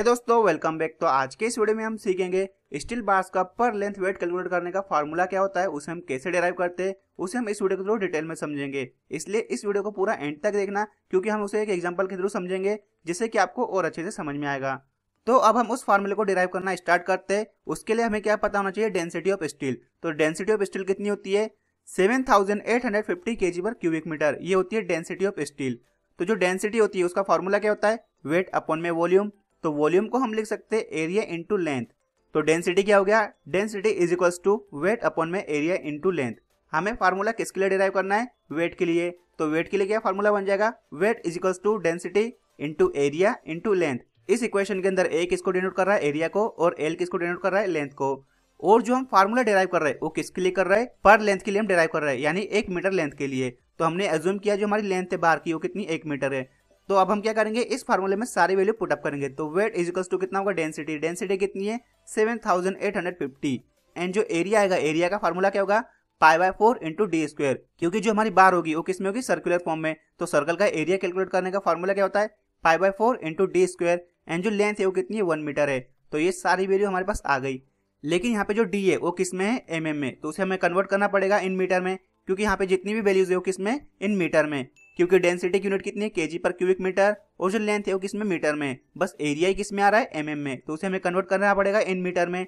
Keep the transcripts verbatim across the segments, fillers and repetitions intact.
हे दोस्तों welcome back. तो आज के इस वीडियो में हम सीखेंगे स्टील बार्स का पर लेंथ वेट कैलकुलेट करने का फार्मूला क्या होता है, उसे हम कैसे डिराइव करते हैं, उसे हम इस वीडियो के थ्रू डिटेल में समझेंगे। इसलिए इस वीडियो को पूरा एंड तक देखना, क्योंकि हम उसे एक एग्जांपल के थ्रू समझेंगे जिससे कि आपको और अच्छे से समझ में आएगा। तो अब हम उस फार्मूले को डिराइव करना स्टार्ट करते हैं। उसके लिए हमें क्या पता होना चाहिए, डेंसिटी ऑफ स्टील। तो डेंसिटी ऑफ स्टील कितनी होती है, seven thousand eight hundred fifty K G पर क्यूबिक मीटर, ये होती है डेंसिटी ऑफ स्टील। तो जो डेंसिटी होती है उसका फार्मूला क्या होता है, वेट अपॉन में वॉल्यूम। तो वॉल्यूम को हम लिख सकते हैं एरिया इंटू लेंथ। तो डेंसिटी क्या हो गया, density is equals to weight upon में एरिया इंटू लेंथ। हमें फार्मूला किसके लिए डिराइव करना है, वेट के लिए। तो वेट के लिए क्या फार्मूला बन जाएगा, weight is equals to density into area into length. इस इक्वेशन के अंदर ए किसको डिनोट कर रहा है, एरिया को, और एल किसको डिनोट कर रहा है, लेंथ को। और जो हम फार्मूला डिराइव कर रहे हैं वो किसके लिए कर रहे हैं, पर लेंथ के लिए हम डिराइव कर रहे हैं, यानी एक मीटर लेंथ के लिए। तो हमने एज्यूम किया जो हमारी लेंथ है बार की वो कितनी, एक मीटर है। तो अब हम क्या करेंगे, इस फार्मूले में सारी वैल्यू पुटअप करेंगे। तो वेट इज इक्वल्स टू कितना होगा, डेंसिटी, डेंसिटी कितनी है seven thousand eight hundred fifty. And जो एरिया आएगा, एरिया का फार्मूला क्या होगा, pi by four into D square, क्योंकि जो हमारी बार होगी वो किसमें होगी, सर्कुलर फॉर्म में। तो सर्कल का एरिया कैलकुलेट करने का फार्मूला क्या होता है, pi by four into D square. And जो लेंथ है वो कितनी है, वन मीटर है। तो ये सारी वैल्यू हमारे पास आ गई। लेकिन यहाँ पे जो डी है वो किसमें है, एम एम में। तो उसे हमें कन्वर्ट करना पड़ेगा इन मीटर में, क्योंकि यहाँ पे जितनी भी वैल्यूज है वो किसमें, इन मीटर में, क्योंकि डेंसिटी की यूनिट कितनी है, केजी पर क्यूबिक मीटर, और जो लेंथ है वो किसमें, मीटर में। बस एरिया ही किसमें आ रहा है, एमएम में। तो उसे हमें कन्वर्ट करना पड़ेगा इन मीटर में।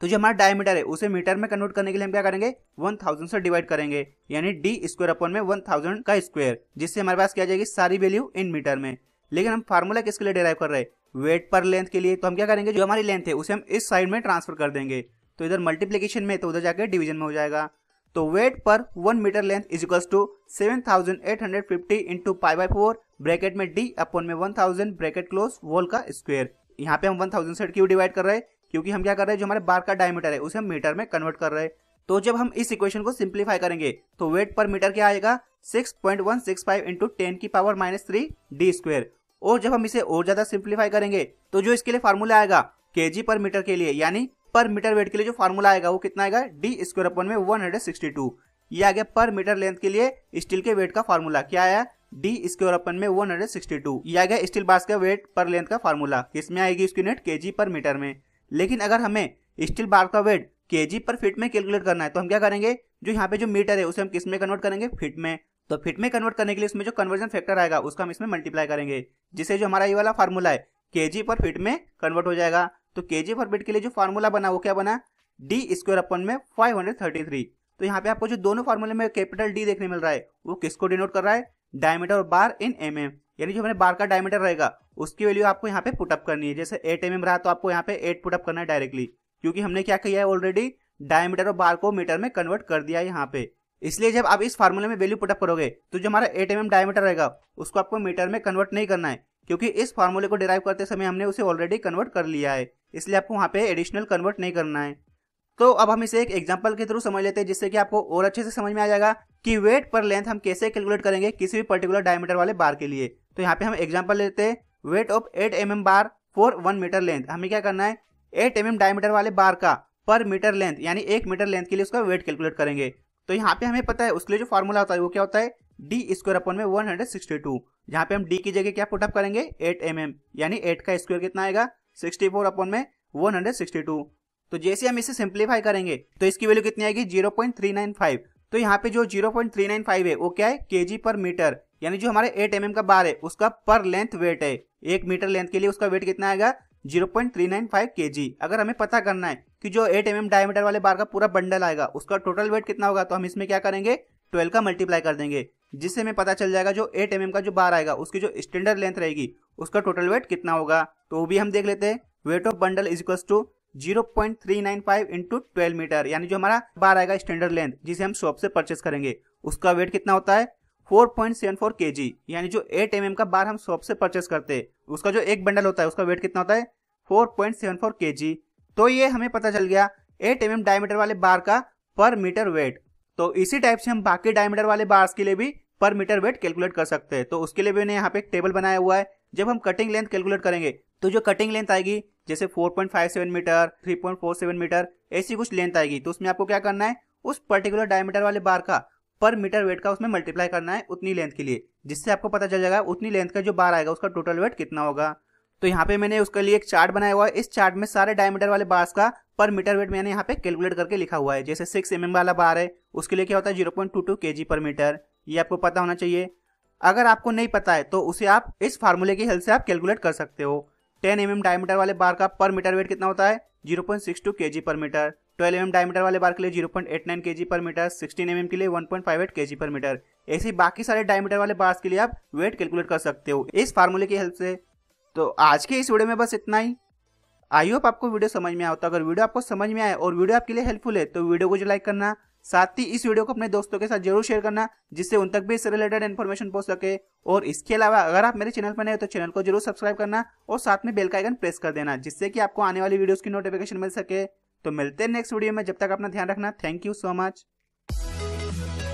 तो जो हमारा डायमीटर है उसे मीटर में कन्वर्ट करने के लिए हम क्या करेंगे, वन थाउजेंड से डिवाइड करेंगे, यानी डी स्क्वायर अपन में वन थाउजेंड का स्क्वायर, जिससे हमारे पास क्या आ जाएगी, सारी वैल्यू इन मीटर में। लेकिन हम फार्मूला किसके लिए डिराइव कर रहे हैं, वेट पर लेंथ के लिए। तो हम क्या करेंगे, जो हमारी लेंथ है उसे हम इस साइड में ट्रांसफर कर देंगे। तो इधर मल्टीप्लीकेशन में, तो उधर जाके डिवीजन में हो जाएगा। तो वेट पर one metre length is equals to seven thousand eight hundred fifty into pi by four, bracket में डी अपॉन में one thousand bracket close whole का स्क्वायर। यहाँ पे हम वन थाउजेंड से क्यों डिवाइड कर रहे हैं, क्योंकि हम क्या कर रहे हैं, जो हमारे बार का डायमीटर है उसे हम मीटर में कन्वर्ट कर रहे हैं। तो जब हम इस इक्वेशन को सिंप्लीफाई करेंगे तो वेट पर मीटर क्या आएगा, six point one six five into ten की power minus three D square. और जब हम इसे और ज्यादा सिंप्लीफाई करेंगे तो जो इसके लिए फार्मूला आएगा केजी पर मीटर के लिए, यानी पर मीटर वेट के लिए जो फार्मूला आएगा वो कितना आएगा, डी स्क्वायर अपॉन में वन हंड्रेड सिक्सटी टू। ये आ गया पर मीटर लेंथ के लिए स्टील के वेट का फार्मूला, क्या आया, डी स्क्वायर अपॉन में वन हंड्रेड सिक्सटी टू। ये आ गया स्टील बार्स का वेट पर लेंथ का फार्मूला, इसमें आएगी इसकी यूनिट केजी पर मीटर में। लेकिन अगर हमें स्टील बार का वेट केजी पर फीट में कैलकुलेट करना है तो हम क्या करेंगे, जो यहाँ पे जो मीटर है उसे हम किस में कन्वर्ट करेंगे, फीट में। तो फीट में कन्वर्ट करने के लिए इसमें जो कन्वर्जन फैक्टर आएगा उसका हम इसमें मल्टीप्लाई करेंगे, जिससे जो हमारा ये वाला फार्मूला है केजी पर फीट में कन्वर्ट हो जाएगा। तो केजी पर फीट के लिए जो फार्मूला बना वो क्या बना, डी स्क्वायर अपन में फाइव हंड्रेड थर्टी थ्री। तो यहाँ पे आपको जो दोनों फार्मूले में कैपिटल डी देखने मिल रहा है वो किसको डिनोट कर रहा है, डायमीटर और बार इन एमएम, यानी जो हमारे बार का डायमीटर रहेगा उसकी वैल्यू आपको यहाँ पे पुटअप करनी है। जैसे एट एमएम रहा तो आपको यहाँ पे एट पुटअप करना है डायरेक्टली, क्योंकि हमने क्या किया है, ऑलरेडी डायमीटर और बार को मीटर में कन्वर्ट कर दिया है यहाँ पे। इसलिए जब आप इस फार्मूले में वैल्यू पुटअप करोगे तो जो हमारा एट एमएम डायमीटर रहेगा उसको आपको मीटर में कन्वर्ट नहीं करना है, क्योंकि इस फार्मूले को डिराइव करते समय हमने उसे ऑलरेडी कन्वर्ट कर लिया है, इसलिए आपको वहाँ पे एडिशनल कन्वर्ट नहीं करना है। तो अब हम इसे एक एग्जांपल के थ्रू समझ लेते हैं, जिससे कि आपको और अच्छे से समझ में आ जाएगा कि वेट पर लेंथ हम कैसे कैलकुलेट करेंगे किसी भी पर्टिकुलर डायमीटर वाले बार के लिए। तो यहाँ पे हम एग्जाम्पल लेते हैं, weight of eight M M bar for one metre length. हमें क्या करना है, एट एम एम डायमीटर वाले बार का पर मीटर लेंथ, यानी एक मीटर लेंथ के लिए उसका वेट कैलकुलेट करेंगे। तो यहाँ पे हमें पता है उसके लिए जो फार्मूला होता है वो क्या होता है, डी स्क्वायर अपन में वन हंड्रेड सिक्सटी टू। जहाँ पे हम डी की जगह क्या पुटअप करेंगे, एट एमएम, यानी एट का स्क्वायर कितना आएगा, सिक्सटी फोर अपन में वन हंड्रेड सिक्सटी टू। तो जैसे हम इसे सिंप्लीफाई करेंगे तो इसकी वैल्यू कितनी आएगी, zero point three nine five. तो यहाँ पे जो zero point three nine five है वो क्या है, केजी पर मीटर, यानी जो हमारे एट एमएम का बार है उसका पर लेंथ वेट है, एक मीटर लेंथ के लिए उसका वेट कितना आएगा, zero point three nine five KG. अगर हमें पता करना है कि जो एट एमएम डायमीटर वाले बार का पूरा बंडल आएगा उसका टोटल वेट कितना होगा, तो हम इसमें क्या करेंगे, ट्वेल्व का मल्टीप्लाई कर देंगे, जिससे हमें पता चल जाएगा जो एट एमएम का जो बार आएगा उसकी जो स्टैंडर्ड लेंथ रहेगी उसका टोटल वेट कितना होगा। तो वो भी हम देख लेते हैं, weight of bundle is equals to zero point three nine five into twelve metre, यानी जो हमारा बार आएगा स्टैंडर्ड लेंथ जिसे हम शॉप से परचेस करेंगे उसका वेट कितना होता है, फोर पॉइंट सेवन फोर के जी, यानी जो एट एमएम का बार हम शॉप से परचेस करते हैं उसका जो एक बंडल होता है उसका वेट कितना होता है, फोर पॉइंट सेवन फोर के जी। तो ये हमें पता चल गया एट एमएम डायमीटर वाले बार का पर मीटर वेट। तो इसी टाइप से हम बाकी डायमीटर वाले बार्स के लिए भी पर मीटर वेट कैलकुलेट कर सकते हैं। तो उसके लिए मैंने यहाँ पे एक टेबल बनाया हुआ है। जब हम कटिंग लेंथ कैलकुलेट करेंगे तो जो कटिंग लेंथ आएगी, जैसे four point five seven metre, three point four seven metre, ऐसी कुछ लेंथ आएगी। तो उसमें आपको क्या करना है, उस पर्टिकुलर डायमीटर वाले बार का पर मीटर वेट का उसमें मल्टीप्लाई करना है उतनी लेंथ के लिए, जिससे आपको पता चल जाएगा उतनी लेंथ का जो बार आएगा उसका टोटल वेट कितना होगा। तो यहाँ पे मैंने उसके लिए एक चार्ट बनाया हुआ है। इस चार्ट में सारे डायमीटर वाले बार्स का पर मीटर वेट मैंने यहाँ पे कैलकुलेट करके लिखा हुआ है। जैसे सिक्स एम एम वाला बार है उसके लिए क्या होता है zero point two two KG per metre, ये आपको पता होना चाहिए। अगर आपको नहीं पता है तो उसे आप इस फार्मूले की हेल्प से आप कैलकुलेट कर सकते हो। टेन एम एम डायमीटर वाले बार का पर मीटर वेट कितना होता है zero point six two KG per metre. Twelve M M diameter वाले बार के लिए zero point eight nine KG per metre. Sixteen M M के लिए one point five eight KG per metre. ऐसे बाकी सारे डायमीटर वाले बार्स के लिए आप वेट कैलकुलेट कर सकते हो इस फार्मूले की हेल्प से। तो आज के इस वीडियो में बस इतना ही। आई होप आपको वीडियो समझ में आया होता। अगर वीडियो आपको समझ में आए और वीडियो आपके लिए हेल्पफुल है तो वीडियो को जो लाइक करना, साथ ही इस वीडियो को अपने दोस्तों के साथ जरूर शेयर करना जिससे उन तक भी इससे रिलेटेड इन्फॉर्मेशन पहुंच सके। और इसके अलावा अगर आप मेरे चैनल पर नए हो तो चैनल को जरूर सब्सक्राइब करना और साथ में बेल का आइकन प्रेस कर देना जिससे कि आपको आने वाली वीडियोज़ की नोटिफिकेशन मिल सके। तो मिलते हैं नेक्स्ट वीडियो में, जब तक अपना ध्यान रखना। Thank you so much.